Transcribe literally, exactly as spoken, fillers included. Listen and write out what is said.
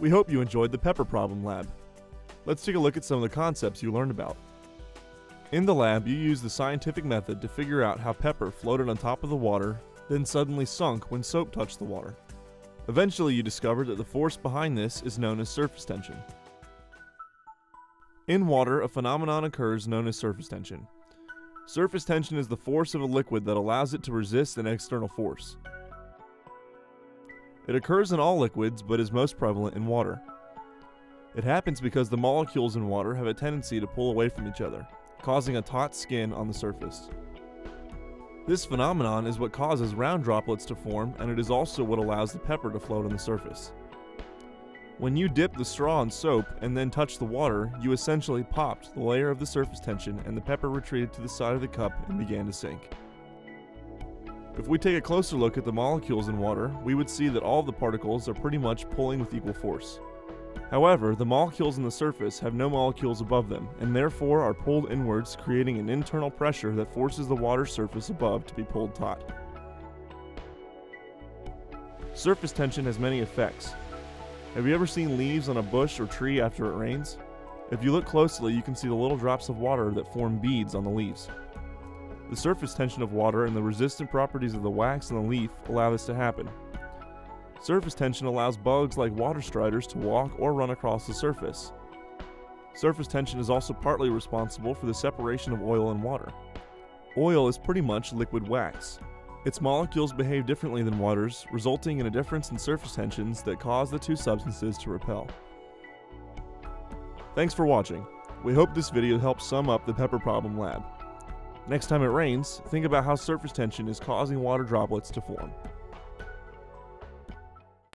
We hope you enjoyed the Pepper Problem Lab. Let's take a look at some of the concepts you learned about. In the lab, you used the scientific method to figure out how pepper floated on top of the water, then suddenly sunk when soap touched the water. Eventually, you discovered that the force behind this is known as surface tension. In water, a phenomenon occurs known as surface tension. Surface tension is the force of a liquid that allows it to resist an external force. It occurs in all liquids, but is most prevalent in water. It happens because the molecules in water have a tendency to pull away from each other, causing a taut skin on the surface. This phenomenon is what causes round droplets to form, and it is also what allows the pepper to float on the surface. When you dip the straw in soap and then touch the water, you essentially popped the layer of the surface tension, and the pepper retreated to the side of the cup and began to sink. If we take a closer look at the molecules in water, we would see that all the particles are pretty much pulling with equal force. However, the molecules on the surface have no molecules above them, and therefore are pulled inwards, creating an internal pressure that forces the water surface above to be pulled taut. Surface tension has many effects. Have you ever seen leaves on a bush or tree after it rains? If you look closely, you can see the little drops of water that form beads on the leaves. The surface tension of water and the resistant properties of the wax and the leaf allow this to happen. Surface tension allows bugs like water striders to walk or run across the surface. Surface tension is also partly responsible for the separation of oil and water. Oil is pretty much liquid wax. Its molecules behave differently than water's, resulting in a difference in surface tensions that cause the two substances to repel. Thanks for watching. We hope this video helps sum up the Pepper Problem Lab. Next time it rains, think about how surface tension is causing water droplets to form.